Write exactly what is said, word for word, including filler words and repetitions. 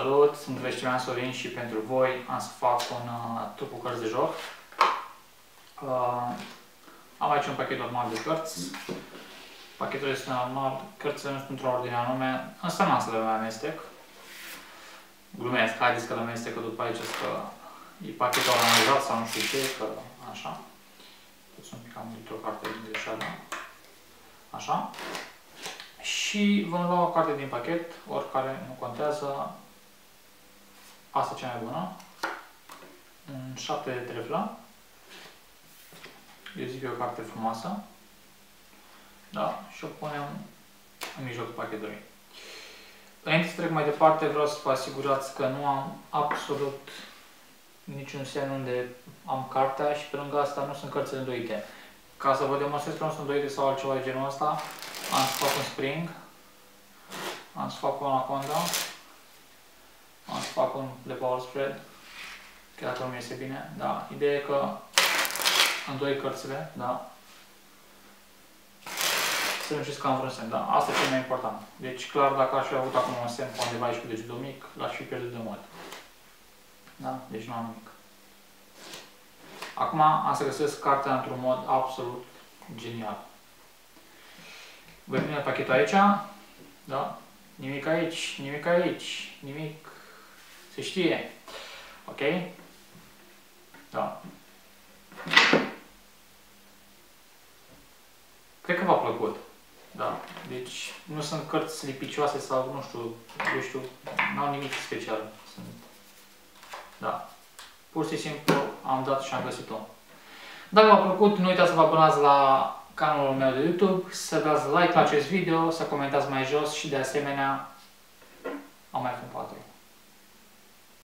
Salut, sunt Vestemean Sorin și pentru voi am să fac un uh, truc cu cărți de joc. Uh, am aici un pachet normal de cărți. Pachetul este normal, cărțile nu sunt într-o ordine anume, însă n-am să le mai amestec. Glumesc, haideți că le amestec, că după aici că e pachetul organizat sau nu știu ce, că așa. Sunt un pic am într-o carte din greșeală. Așa. Și vom lua o carte din pachet, oricare nu contează. Asta cea mai bună. În șapte de trefla. Eu zic că e o carte frumoasă. Da, și o punem în mijlocul pachetului. Înainte să trec mai departe, vreau să vă asigurați că nu am absolut niciun semn unde am cartea și pe lângă asta nu sunt cărțile îndoite. Ca să vă demonstrez că nu sunt îndoite sau altceva de genul ăsta, am să fac un spring, am să fac o anaconda, am să fac un de power spread, chiar dacă nu este bine, da, ideea e că îndoi cărțile, da, să nu știți că am vreun semn, da, asta e cel mai important. Deci clar, dacă aș fi avut acum un semn pe undeva aici cu degetul mic, l-aș fi pierdut de mult. Da? Deci nu am nimic. Acum am să găsesc cartea într-un mod absolut genial. Voi pune pachetul aici, da? Nimic aici, nimic aici, nimic. Se știe. Ok? Da. Cred că v-a plăcut. Da. Deci nu sunt cărți lipicioase sau nu știu, eu știu, n-au nimic special. Sunt. Da. Pur și simplu am dat și am găsit-o. Dacă v-a plăcut, nu uitați să vă abonați la canalul meu de YouTube, să dați like la acest video, să comentați mai jos și de asemenea